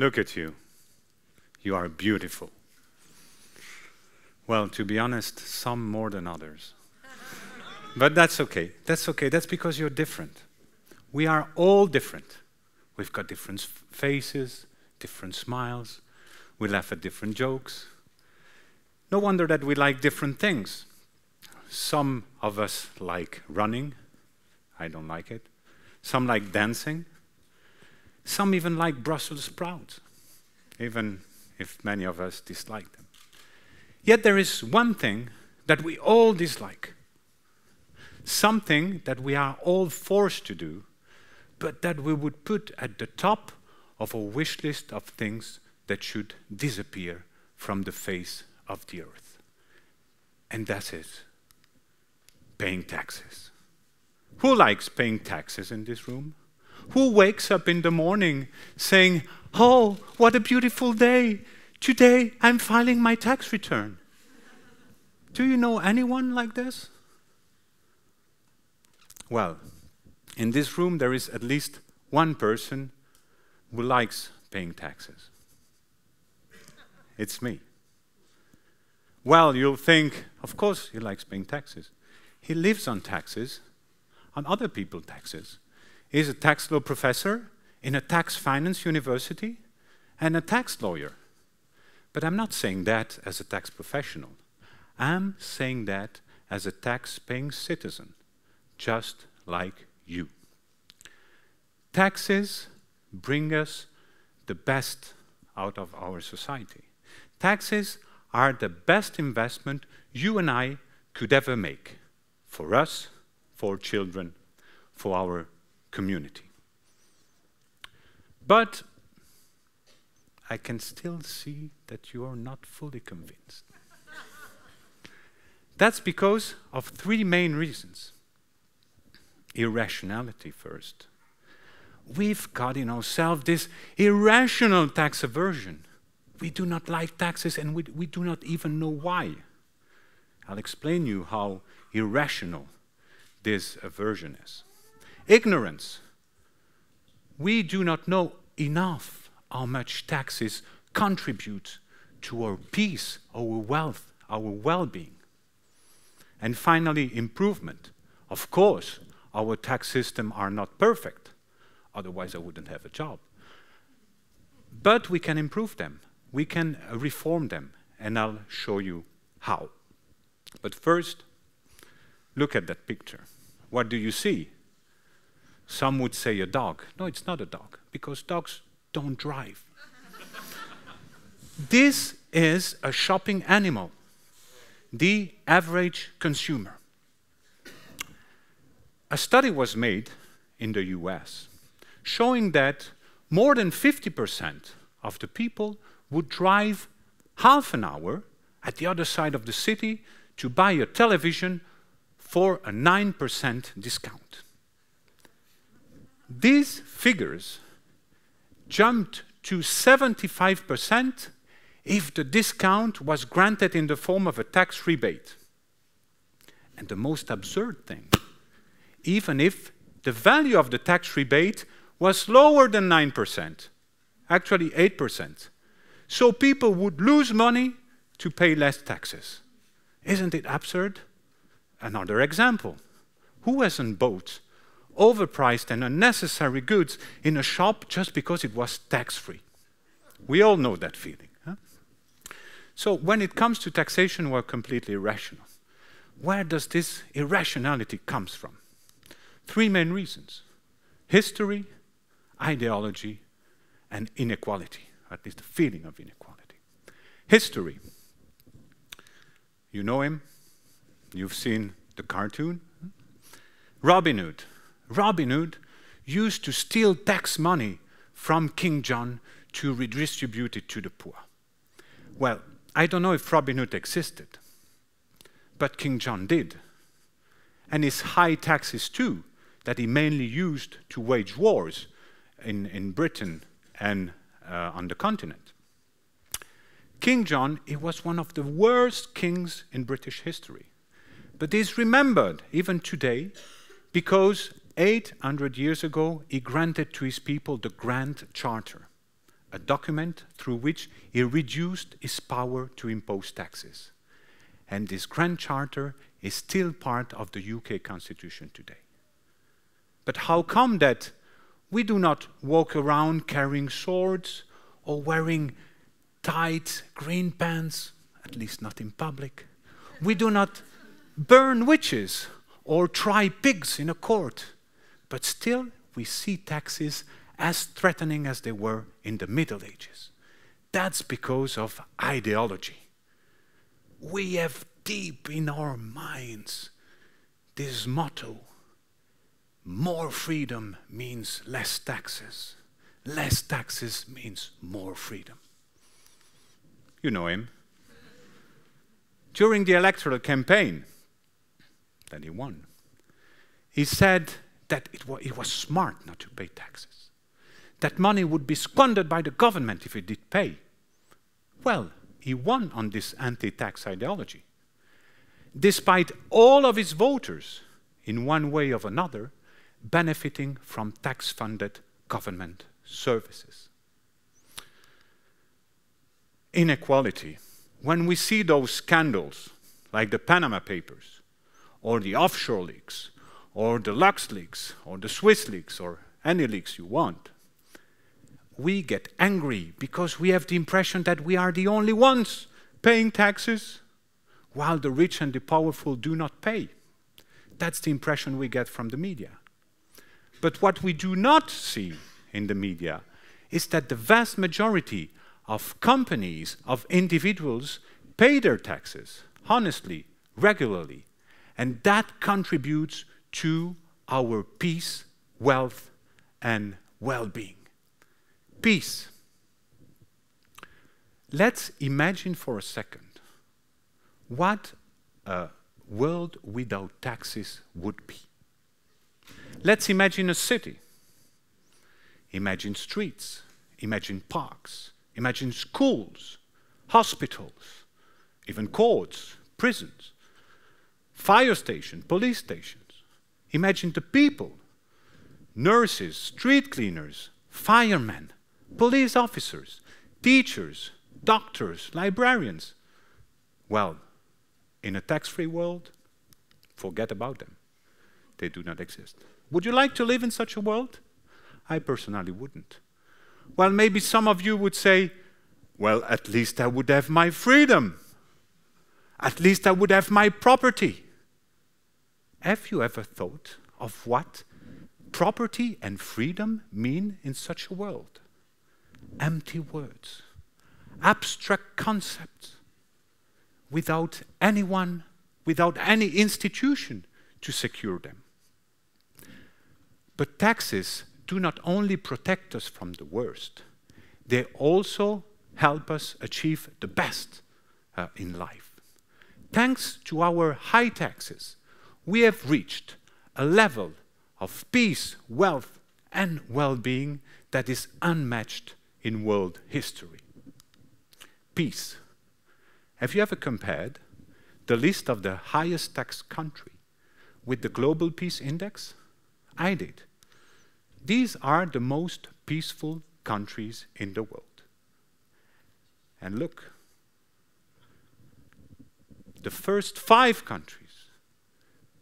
Look at you. You are beautiful. Well, to be honest, some more than others. But that's okay. That's okay. That's because you're different. We are all different. We've got different faces, different smiles. We laugh at different jokes. No wonder that we like different things. Some of us like running. I don't like it. Some like dancing. Some even like Brussels sprouts, even if many of us dislike them. Yet there is one thing that we all dislike. Something that we are all forced to do, but that we would put at the top of a wish list of things that should disappear from the face of the earth. And that is paying taxes. Who likes paying taxes in this room? Who wakes up in the morning saying, "Oh, what a beautiful day. Today I'm filing my tax return." Do you know anyone like this? Well, in this room there is at least one person who likes paying taxes. It's me. Well, you'll think, of course he likes paying taxes. He lives on taxes, on other people's taxes. He's a tax law professor in a tax finance university and a tax lawyer. But I'm not saying that as a tax professional. I'm saying that as a tax-paying citizen, just like you. Taxes bring us the best out of our society. Taxes are the best investment you and I could ever make, for us, for children, for our community. But I can still see that you are not fully convinced. That's because of three main reasons. Irrationality first. We've got in ourselves this irrational tax aversion. We do not like taxes and we do not even know why. I'll explain you how irrational this aversion is. Ignorance. We do not know enough how much taxes contribute to our peace, our wealth, our well-being. And finally, improvement. Of course, our tax system are not perfect. Otherwise, I wouldn't have a job. But we can improve them. We can reform them. And I'll show you how. But first, look at that picture. What do you see? Some would say a dog. No, it's not a dog, because dogs don't drive. This is a shopping animal, the average consumer. A study was made in the US showing that more than 50% of the people would drive half an hour at the other side of the city to buy a television for a 9% discount. These figures jumped to 75% if the discount was granted in the form of a tax rebate. And the most absurd thing, even if the value of the tax rebate was lower than 9%, actually 8%. So people would lose money to pay less taxes. Isn't it absurd? Another example. Who hasn't bought overpriced and unnecessary goods in a shop just because it was tax-free? We all know that feeling. Huh? So when it comes to taxation, we're completely irrational. Where does this irrationality come from? Three main reasons. History, ideology, and inequality, or at least the feeling of inequality. History. You know him. You've seen the cartoon. Robin Hood. Robin Hood used to steal tax money from King John to redistribute it to the poor. Well, I don't know if Robin Hood existed, but King John did. And his high taxes too, that he mainly used to wage wars in Britain and on the continent. King John, he was one of the worst kings in British history. But he's remembered even today because 800 years ago, he granted to his people the Grand Charter, a document through which he reduced his power to impose taxes. And this Grand Charter is still part of the UK Constitution today. But how come that we do not walk around carrying swords or wearing tight green pants, at least not in public? We do not burn witches or try pigs in a court, but still we see taxes as threatening as they were in the Middle Ages. That's because of ideology. We have deep in our minds this motto: more freedom means less taxes means more freedom. You know him. During the electoral campaign that he won, he said that it was smart not to pay taxes, that money would be squandered by the government if it did pay. Well, he won on this anti-tax ideology. Despite all of his voters, in one way or another, benefiting from tax-funded government services. Inequality. When we see those scandals, like the Panama Papers, or the Offshore Leaks, or the LuxLeaks, or the SwissLeaks, or any leaks you want, we get angry because we have the impression that we are the only ones paying taxes, while the rich and the powerful do not pay. That's the impression we get from the media. But what we do not see in the media is that the vast majority of companies, of individuals, pay their taxes honestly, regularly, and that contributes to our peace, wealth, and well-being. Peace. Let's imagine for a second what a world without taxes would be. Let's imagine a city. Imagine streets, imagine parks, imagine schools, hospitals, even courts, prisons, fire stations, police stations. Imagine the people, nurses, street cleaners, firemen, police officers, teachers, doctors, librarians. Well, in a tax-free world, forget about them. They do not exist. Would you like to live in such a world? I personally wouldn't. Well, maybe some of you would say, well, at least I would have my freedom. At least I would have my property. Have you ever thought of what property and freedom mean in such a world? Empty words, abstract concepts, without anyone, without any institution to secure them. But taxes do not only protect us from the worst, they also help us achieve the best in life. Thanks to our high taxes, we have reached a level of peace, wealth, and well-being that is unmatched in world history. Peace. Have you ever compared the list of the highest taxed country with the Global Peace Index? I did. These are the most peaceful countries in the world. And look, the first 5 countries,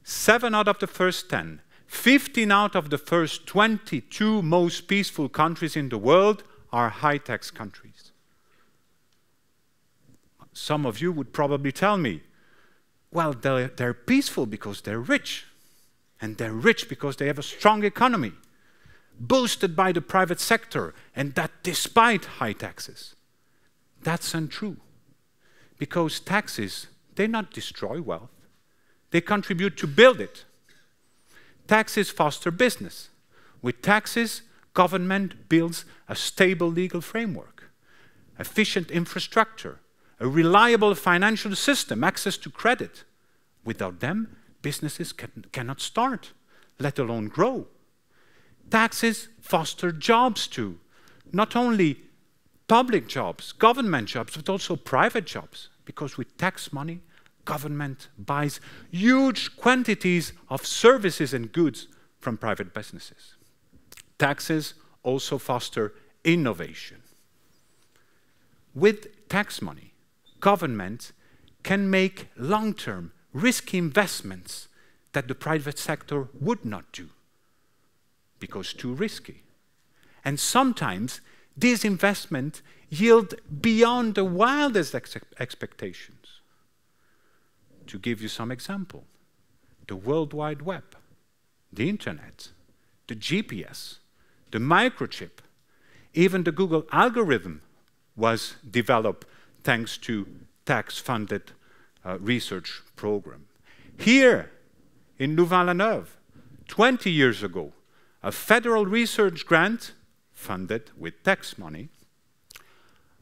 7 out of the first 10, 15 out of the first 22 most peaceful countries in the world are high-tax countries. Some of you would probably tell me, well, they're peaceful because they're rich, and they're rich because they have a strong economy, boosted by the private sector, and that despite high taxes. That's untrue, because taxes, they not destroy wealth, they contribute to build it. Taxes foster business. With taxes, government builds a stable legal framework, efficient infrastructure, a reliable financial system, access to credit. Without them, businesses cannot start, let alone grow. Taxes foster jobs too, not only public jobs, government jobs, but also private jobs, because with tax money, government buys huge quantities of services and goods from private businesses. Taxes also foster innovation. with tax money, government can make long-term risky investments that the private sector would not do because too risky. And sometimes these investments yield beyond the wildest expectations. To give you some example, the World Wide Web, the Internet, the GPS, the microchip, even the Google algorithm was developed thanks to tax-funded research program. Here in Louvain-la-Neuve, 20 years ago, a federal research grant funded with tax money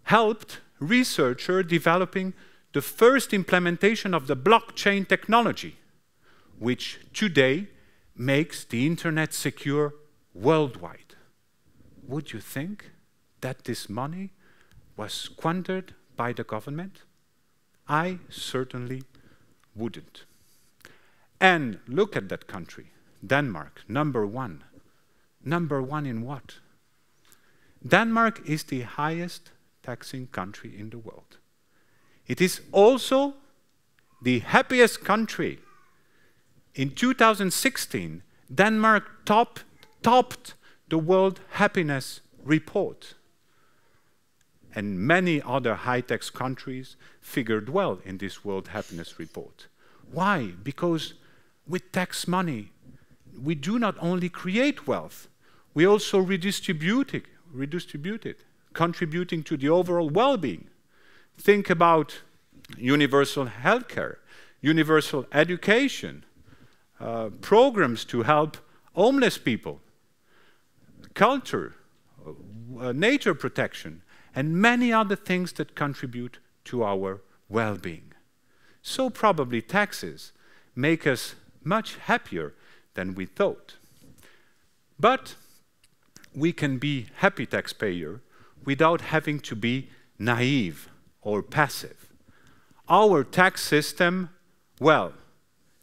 helped researchers developing the first implementation of the blockchain technology, which today makes the Internet secure worldwide. Would you think that this money was squandered by the government? I certainly wouldn't. And look at that country, Denmark, number one. Number one in what? Denmark is the highest taxing country in the world. It is also the happiest country. In 2016, Denmark topped the World Happiness Report. And many other high-tech countries figured well in this World Happiness Report. Why? Because with tax money, we do not only create wealth, we also redistribute it, contributing to the overall well-being. Think about universal healthcare, universal education, programs to help homeless people, culture, nature protection, and many other things that contribute to our well-being. So probably taxes make us much happier than we thought. But we can be happy taxpayer without having to be naive or passive. Our tax system, well,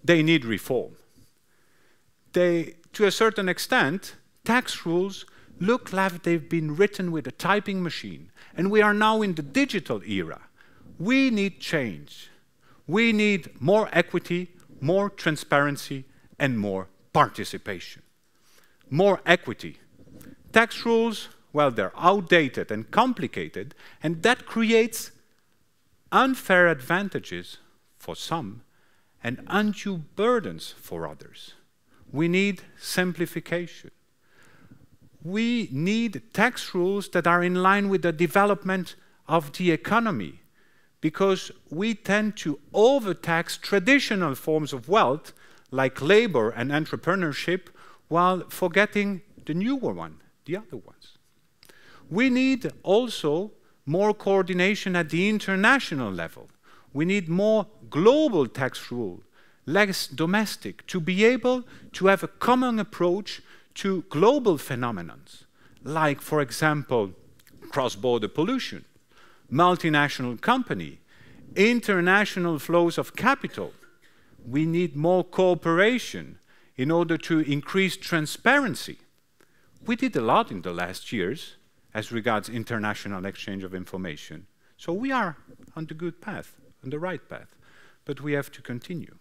they need reform. To a certain extent, tax rules look like they've been written with a typing machine, and we are now in the digital era. We need change. We need more equity, more transparency, and more participation. More equity. Tax rules, well, they're outdated and complicated, and that creates unfair advantages for some and undue burdens for others. We need simplification. We need tax rules that are in line with the development of the economy, because we tend to overtax traditional forms of wealth, like labor and entrepreneurship, while forgetting the newer one, the other ones. We need also more coordination at the international level. We need more global tax rules, less domestic, to be able to have a common approach to global phenomena, like, for example, cross-border pollution, multinational company, international flows of capital. We need more cooperation in order to increase transparency. We did a lot in the last years as regards international exchange of information, so we are on the good path, on the right path, but we have to continue.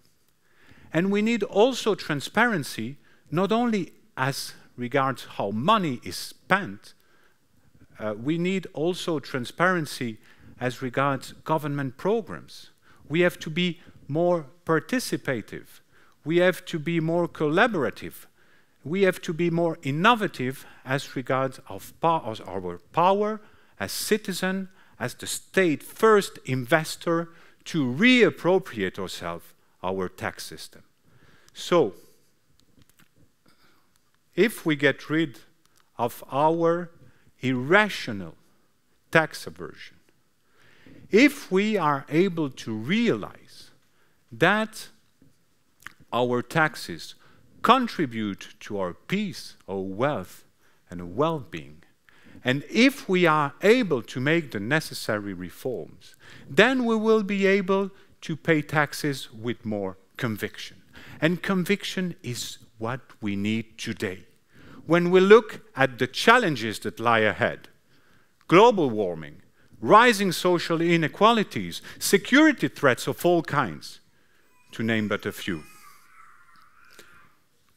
And we need also transparency, not only as regards how money is spent, we need also transparency as regards government programs. We have to be more participative. We have to be more collaborative. We have to be more innovative as regards our power as citizen, as the state first investor, to reappropriate ourselves our tax system. So, if we get rid of our irrational tax aversion, if we are able to realize that our taxes contribute to our peace, our wealth, and well-being, and if we are able to make the necessary reforms, then we will be able to pay taxes with more conviction. And conviction is what we need today. When we look at the challenges that lie ahead, global warming, rising social inequalities, security threats of all kinds, to name but a few.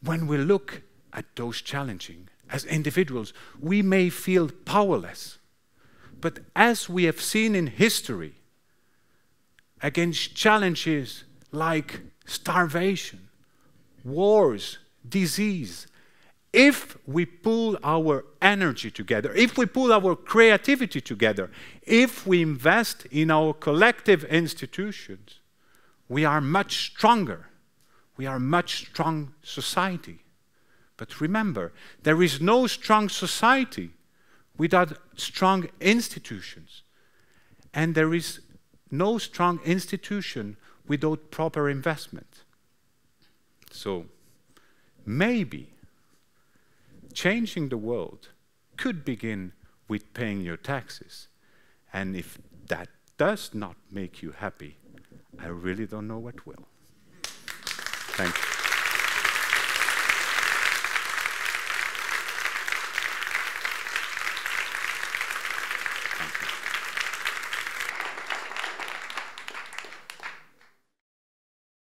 When we look at those challenges as individuals, we may feel powerless, but as we have seen in history, against challenges like starvation, wars, disease, if we pool our energy together, if we pool our creativity together, if we invest in our collective institutions, we are much stronger. We are a much strong society. But remember, there is no strong society without strong institutions. And there is no strong institution without proper investment. So maybe changing the world could begin with paying your taxes. And if that does not make you happy, I really don't know what will. Thank you.